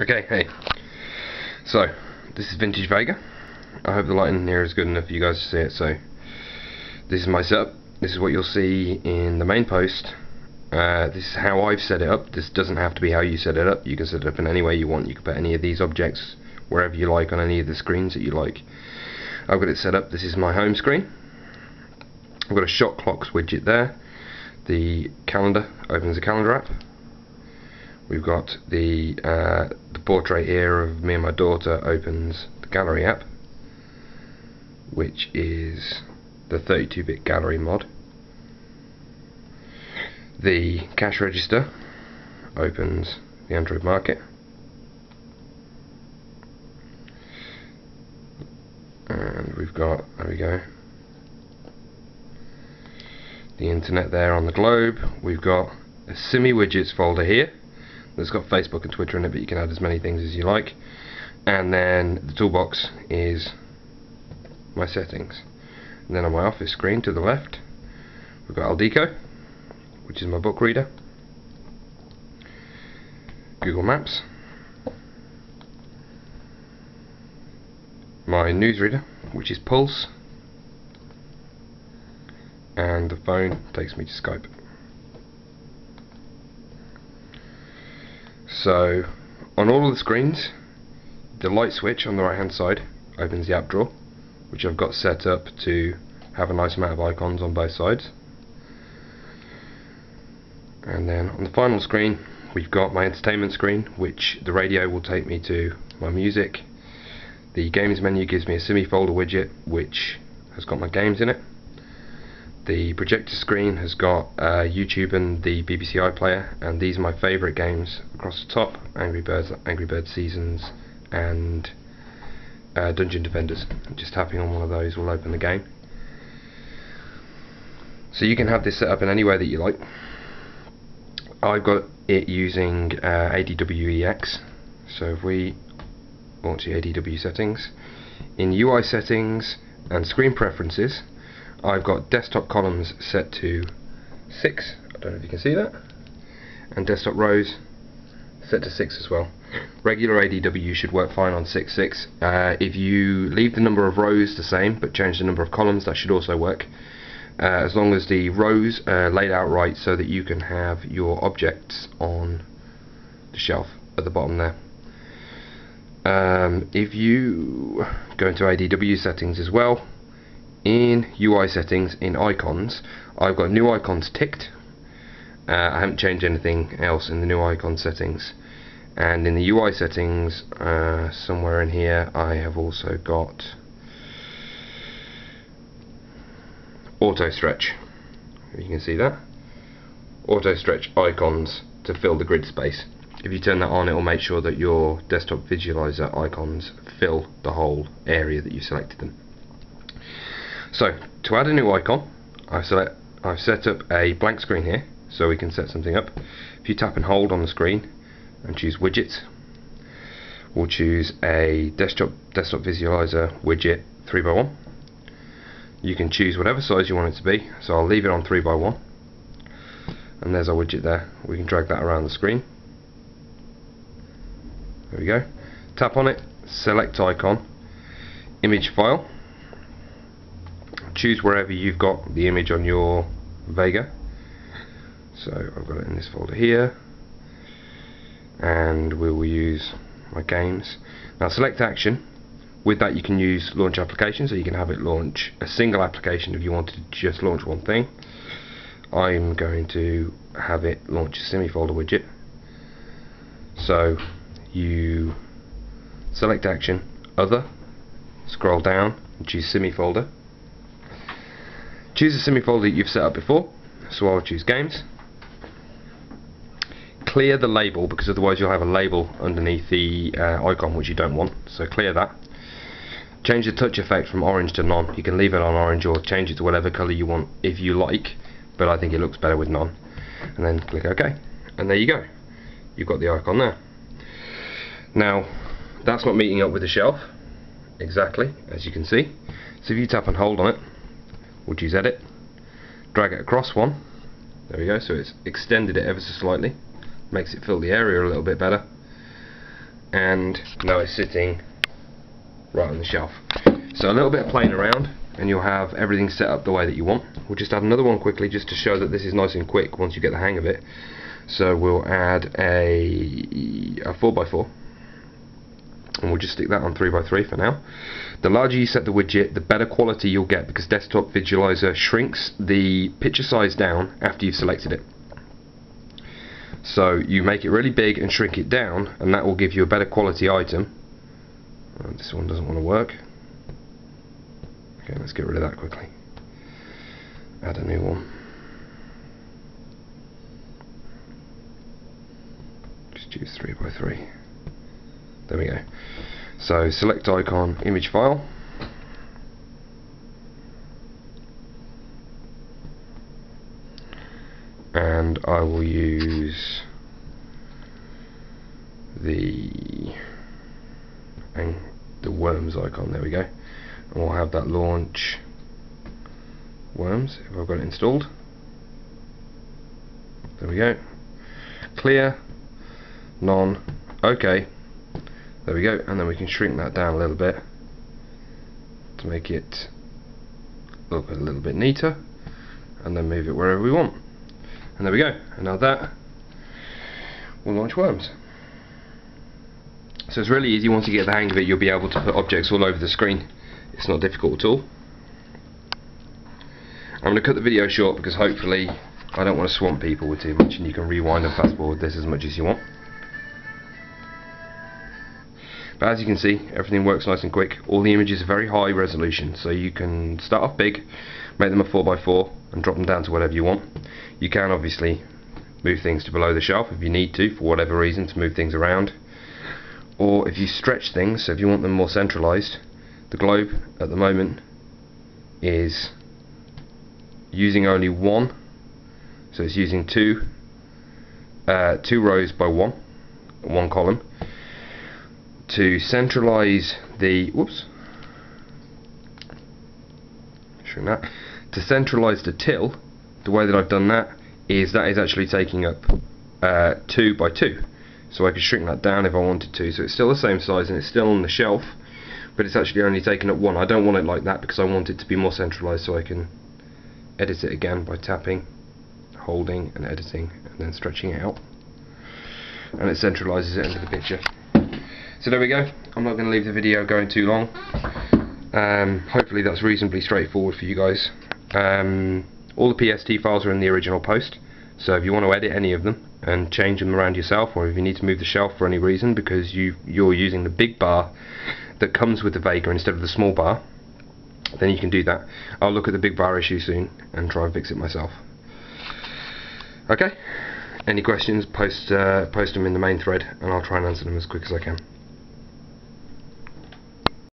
Okay, hey. So, this is Vintage Vega. I hope the lighting in here is good enough for you guys to see it. So, this is my setup. This is what you'll see in the main post. This is how I've set it up. This doesn't have to be how you set it up. You can set it up in any way you want. You can put any of these objects wherever you like on any of the screens that you like. I've got it set up. This is my home screen. I've got a shot clocks widget there. The calendar opens the calendar app. We've got the portrait here of me and my daughter opens the gallery app, which is the 32-bit gallery mod. The cash register opens the Android market. And we've got, there we go, the internet there on the globe. We've got a SiMi Widgets folder here. It's got Facebook and Twitter in it, but you can add as many things as you like. And then the toolbox is my settings. And then on my office screen to the left, we've got Aldiko, which is my book reader, Google Maps, my newsreader, which is Pulse, and the phone takes me to Skype. So, on all of the screens, the light switch on the right hand side opens the app drawer, which I've got set up to have a nice amount of icons on both sides. And then on the final screen, we've got my entertainment screen, which the radio will take me to my music. The games menu gives me a SiMi folder widget, which has got my games in it. The projector screen has got YouTube and the BBC iPlayer, and these are my favourite games across the top: Angry Birds, Angry Bird Seasons, and Dungeon Defenders. Just tapping on one of those will open the game. So you can have this set up in any way that you like. I've got it using ADW EX. So if we launch the ADW settings, in UI settings and screen preferences, I've got desktop columns set to 6, I don't know if you can see that, and desktop rows set to 6 as well. Regular ADW should work fine on 6.6. If you leave the number of rows the same but change the number of columns, that should also work, as long as the rows are laid out right so that you can have your objects on the shelf at the bottom there. If you go into ADW settings as well, in UI settings, in icons, I've got new icons ticked. I haven't changed anything else in the new icon settings. And in the UI settings, somewhere in here, I have also got auto stretch. You can see that. Auto stretch icons to fill the grid space. If you turn that on, it will make sure that your desktop visualizer icons fill the whole area that you selected them. So, to add a new icon, I've set up a blank screen here, so we can set something up. If you tap and hold on the screen and choose widgets, we'll choose a desktop visualizer widget 3x1. You can choose whatever size you want it to be, so I'll leave it on 3x1. And there's our widget there. We can drag that around the screen. There we go. Tap on it, select icon, image file. Choose wherever you've got the image on your Vega. So I've got it in this folder here, and we will use my games. Now select action. With that you can use launch application, so you can have it launch a single application if you wanted to just launch one thing. I'm going to have it launch a SiMi folder widget. So you select action, other, scroll down and choose SiMi folder. Choose a SiMi folder that you've set up before, so I'll choose games. Clear the label, because otherwise you'll have a label underneath the icon which you don't want, so clear that. Change the touch effect from orange to none. You can leave it on orange or change it to whatever colour you want if you like, but I think it looks better with none. And then click OK, and there you go. You've got the icon there. Now, that's not meeting up with the shelf exactly, as you can see, so if you tap and hold on it, we'll choose edit, drag it across one, there we go, so it's extended it ever so slightly, makes it fill the area a little bit better, and now it's sitting right on the shelf. So a little bit of playing around and you'll have everything set up the way that you want. We'll just add another one quickly just to show that this is nice and quick once you get the hang of it. So we'll add a 4x4 and we'll just stick that on 3x3 for now. The larger you set the widget, the better quality you'll get, because Desktop Visualizer shrinks the picture size down after you've selected it. So you make it really big and shrink it down, and that will give you a better quality item. Oh, this one doesn't want to work. Okay, let's get rid of that quickly. Add a new one. Just choose 3x3. There we go. So select icon, image file. And I will use the Worms icon, there we go. And we'll have that launch Worms, if I've got it installed. There we go. Clear, none, okay. There we go, and then we can shrink that down a little bit to make it look a little bit neater, and then move it wherever we want. And there we go, and now that will launch Worms. So it's really easy. Once you get the hang of it, you'll be able to put objects all over the screen. It's not difficult at all. I'm going to cut the video short because hopefully I don't want to swamp people with too much, and you can rewind and fast forward this as much as you want. But as you can see, everything works nice and quick. All the images are very high resolution, so you can start off big, make them a 4x4 and drop them down to whatever you want. You can obviously move things to below the shelf if you need to, for whatever reason, to move things around. Or if you stretch things, so if you want them more centralized, the globe at the moment is using only one, so it's using two rows by one column to centralize the to centralize the till. The way that I've done that is actually taking up 2x2, so I could shrink that down if I wanted to, so it's still the same size and it's still on the shelf, but it's actually only taking up one. I don't want it like that because I want it to be more centralized, so I can edit it again by tapping, holding and editing, and then stretching it out, and it centralizes it into the picture. So there we go. I'm not going to leave the video going too long. Hopefully that's reasonably straightforward for you guys. All the PST files are in the original post, so if you want to edit any of them and change them around yourself, or if you need to move the shelf for any reason because you're using the big bar that comes with the Vega instead of the small bar, then you can do that. I'll look at the big bar issue soon and try and fix it myself. Okay. Any questions, post them in the main thread, and I'll try and answer them as quick as I can.